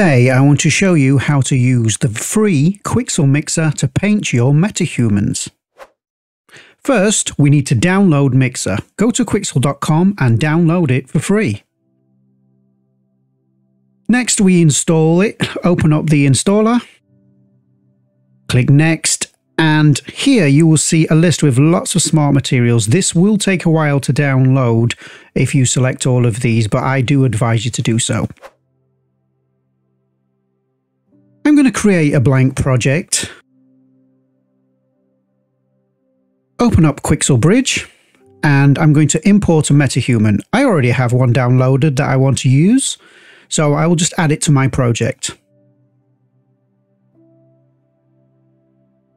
Today I want to show you how to use the free Quixel Mixer to paint your MetaHumans. First, we need to download Mixer. Go to quixel.com and download it for free. Next, we install it. Open up the installer. Click Next. And here you will see a list with lots of smart materials. This will take a while to download if you select all of these, but I do advise you to do so. I'm going to create a blank project. Open up Quixel Bridge, and I'm going to import a MetaHuman. I already have one downloaded that I want to use, so I will just add it to my project.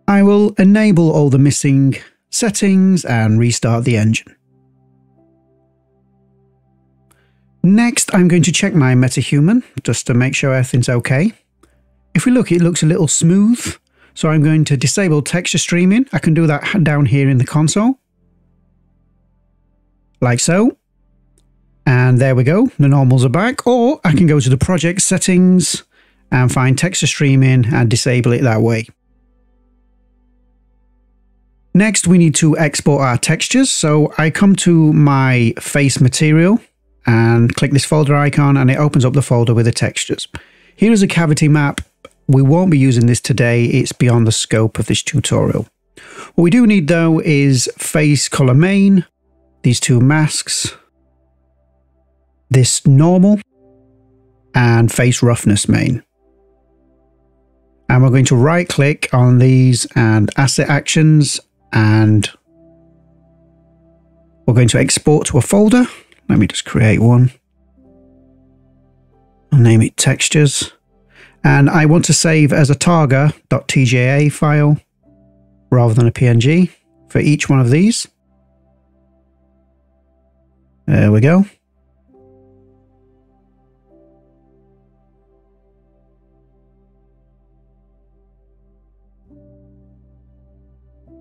I will enable all the missing settings and restart the engine. Next, I'm going to check my MetaHuman just to make sure everything's okay. If we look, it looks a little smooth, so I'm going to disable texture streaming. I can do that down here in the console, like so. And there we go, the normals are back. Or I can go to the project settings and find texture streaming and disable it that way. Next, we need to export our textures. So I come to my face material and click this folder icon, and it opens up the folder with the textures. Here is a cavity map. We won't be using this today. It's beyond the scope of this tutorial. What we do need though is face color main, these two masks, this normal, and face roughness main. And we're going to right click on these and asset actions, and we're going to export to a folder. Let me just create one. I'll name it textures. And I want to save as a targa.tja file rather than a PNG for each one of these. There we go.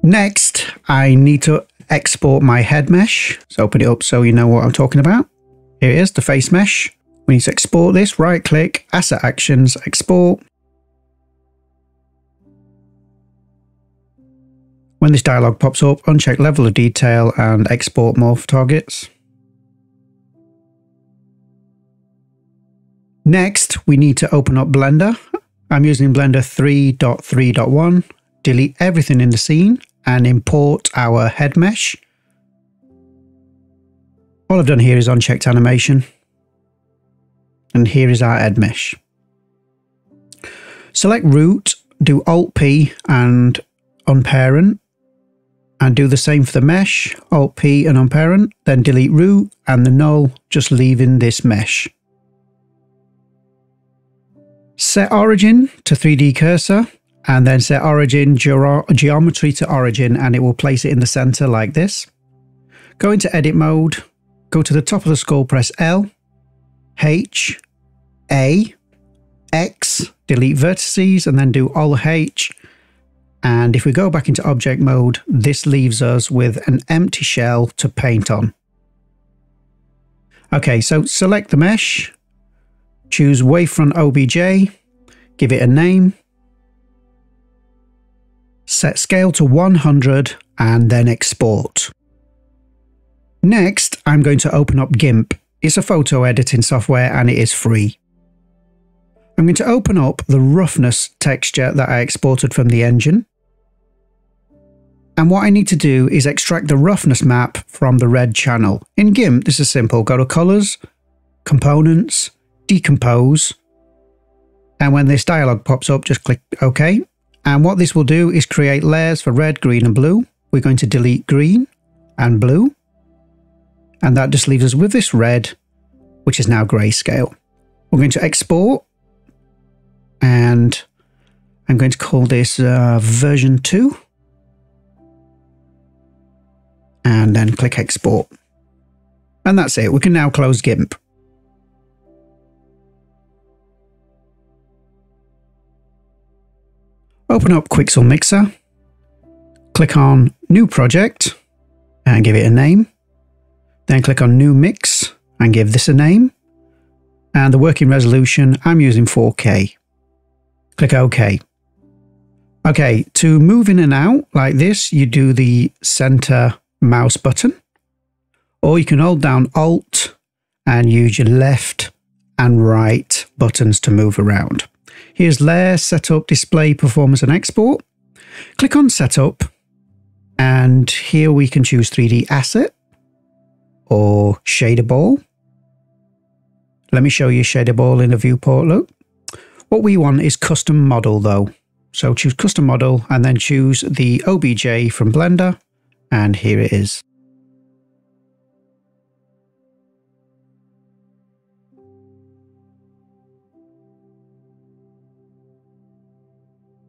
Next, I need to export my head mesh. So open it up so you know what I'm talking about. Here it is, the face mesh. We need to export this. Right click, asset actions, export. When this dialog pops up, uncheck level of detail and export morph targets. Next, we need to open up Blender. I'm using Blender 3.3.1. Delete everything in the scene and import our head mesh. All I've done here is unchecked animation. And here is our head mesh. Select root, do Alt P and unparent, and do the same for the mesh, Alt P and unparent, then delete root and the null, just leaving this mesh. Set origin to 3D cursor, and then set origin, geometry to origin, and it will place it in the center like this. Go into edit mode, go to the top of the skull, press L, H, A, X, delete vertices, and then do all H. And if we go back into object mode, this leaves us with an empty shell to paint on. Okay, so select the mesh, choose wavefront obj, give it a name, set scale to 100, and then export. Next, I'm going to open up GIMP. It's a photo editing software and it is free. I'm going to open up the roughness texture that I exported from the engine. And what I need to do is extract the roughness map from the red channel. In GIMP, this is simple. Go to Colors, Components, Decompose. And when this dialog pops up, just click OK. And what this will do is create layers for red, green, and blue. We're going to delete green and blue. And that just leaves us with this red, which is now grayscale. We're going to export, and I'm going to call this version 2. And then click export. And that's it. We can now close GIMP. Open up Quixel Mixer, click on New Project, and give it a name. Then click on New Mix and give this a name. and the working resolution, I'm using 4K. Click OK. Okay, to move in and out like this, you do the center mouse button, or you can hold down Alt and use your left and right buttons to move around. Here's Layer, Setup, Display, Performance and Export. Click on Setup, and here we can choose 3D Asset or Shader Ball. Let me show you Shader Ball in the viewport look. What we want is Custom Model though. So choose Custom Model and then choose the OBJ from Blender, and here it is.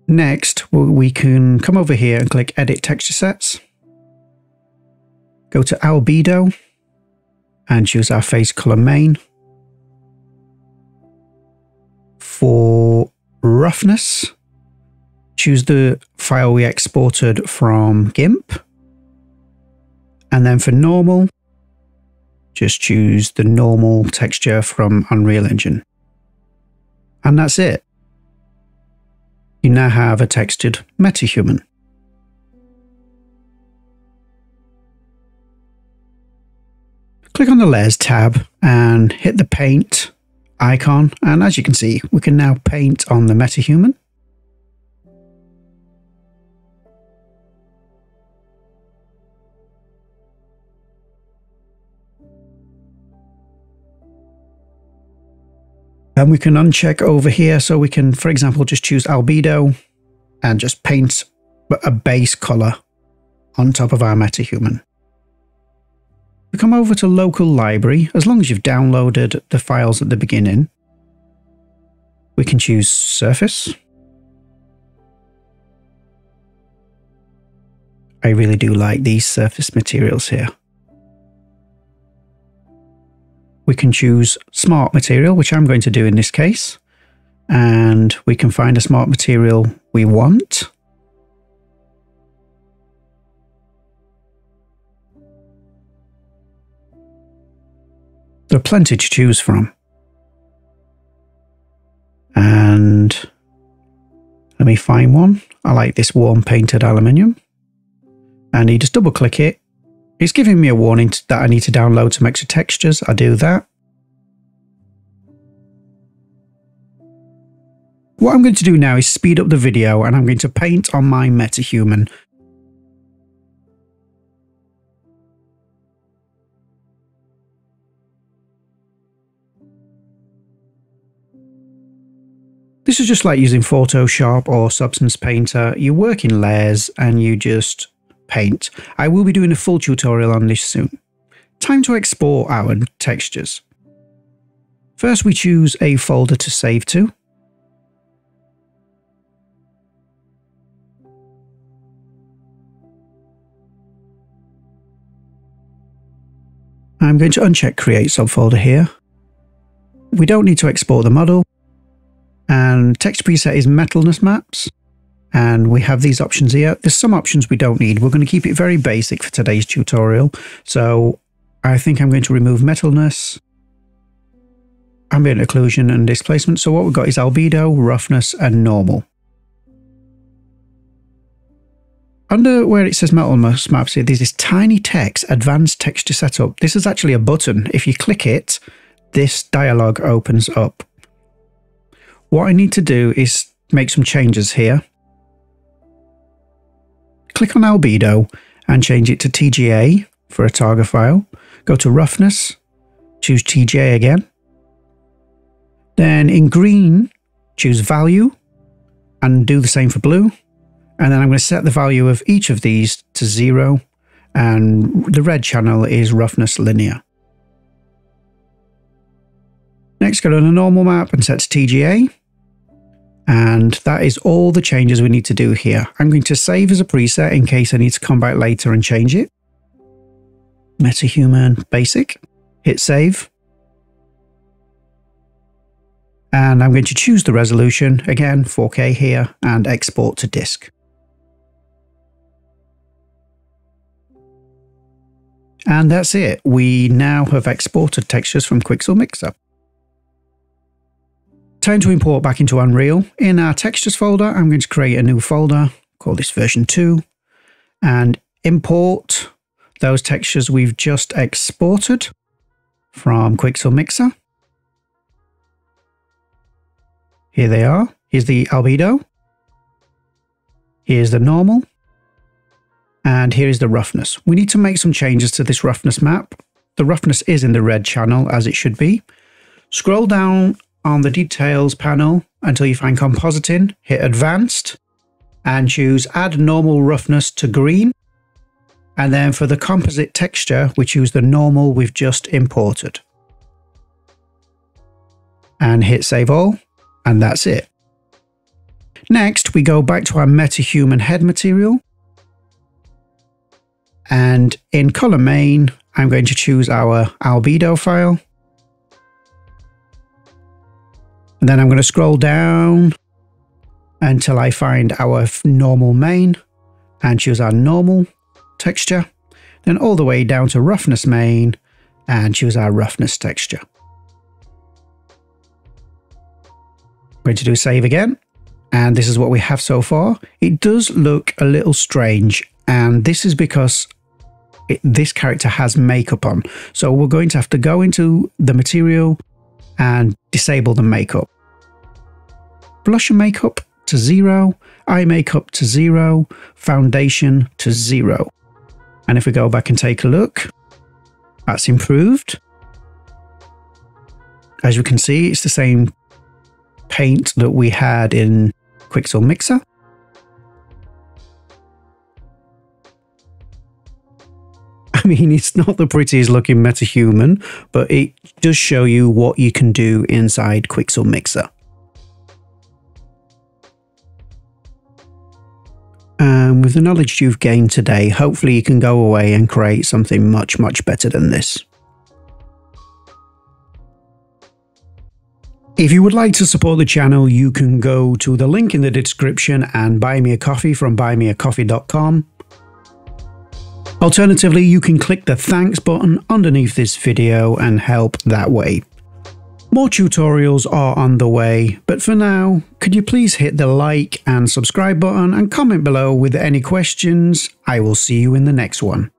Next, we can come over here and click Edit Texture Sets. Go to Albedo and choose our Face Color Main. For Roughness, choose the file we exported from GIMP. And then for Normal, just choose the normal texture from Unreal Engine. And that's it. You now have a textured MetaHuman. Click on the Layers tab and hit the Paint icon, and as you can see, we can now paint on the MetaHuman. And we can uncheck over here, so we can, for example, just choose Albedo and just paint a base color on top of our MetaHuman. We come over to Local Library. As long as you've downloaded the files at the beginning, we can choose Surface. I really do like these surface materials here. We can choose Smart Material, which I'm going to do in this case, and we can find a smart material we want. There are plenty to choose from. And let me find one. I like this warm painted aluminium. And you just double click it. It's giving me a warning that I need to download some extra textures. I do that. What I'm going to do now is speed up the video, and I'm going to paint on my MetaHuman. This is just like using Photoshop or Substance Painter. You work in layers and you just paint. I will be doing a full tutorial on this soon. Time to export our textures. First, we choose a folder to save to. I'm going to uncheck Create Subfolder here. We don't need to export the model. And text preset is Metalness Maps. And we have these options here. There's some options we don't need. We're going to keep it very basic for today's tutorial. So I think I'm going to remove metalness, ambient occlusion and displacement. So what we've got is albedo, roughness and normal. Under where it says metalness maps, there's this tiny text, advanced texture setup. This is actually a button. If you click it, this dialog opens up. What I need to do is make some changes here. Click on Albedo and change it to TGA for a targa file. Go to Roughness, choose TGA again. Then in green, choose Value and do the same for blue. And then I'm going to set the value of each of these to 0. And the red channel is Roughness Linear. Next, go to the normal map and set to TGA. And that is all the changes we need to do here. I'm going to save as a preset in case I need to come back later and change it. MetaHuman Basic. Hit Save. And I'm going to choose the resolution. Again, 4K here, and export to disk. And that's it. We now have exported textures from Quixel Mixer. Time to import back into Unreal. In our textures folder, I'm going to create a new folder, call this version 2, and import those textures we've just exported from Quixel Mixer. Here they are. Here's the albedo. Here's the normal. And here is the roughness. We need to make some changes to this roughness map. The roughness is in the red channel, as it should be. Scroll down on the details panel until you find compositing, hit advanced, and choose add normal roughness to green. And then for the composite texture, we choose the normal we've just imported. And hit save all, and that's it. Next, we go back to our MetaHuman head material. And in color main, I'm going to choose our albedo file. And then I'm going to scroll down until I find our normal main and choose our normal texture. Then all the way down to roughness main and choose our roughness texture. I'm going to do save again. And this is what we have so far. It does look a little strange. And this is because this character has makeup on. So we're going to have to go into the material and disable the makeup. Blush and makeup to 0, eye makeup to 0, foundation to 0. And if we go back and take a look, that's improved. As you can see, it's the same paint that we had in Quixel Mixer. I mean, it's not the prettiest looking MetaHuman, but it does show you what you can do inside Quixel Mixer. And with the knowledge you've gained today, hopefully you can go away and create something much, much better than this. If you would like to support the channel, you can go to the link in the description and buy me a coffee from buymeacoffee.com. Alternatively, you can click the thanks button underneath this video and help that way. More tutorials are on the way, but for now, could you please hit the like and subscribe button and comment below with any questions? I will see you in the next one.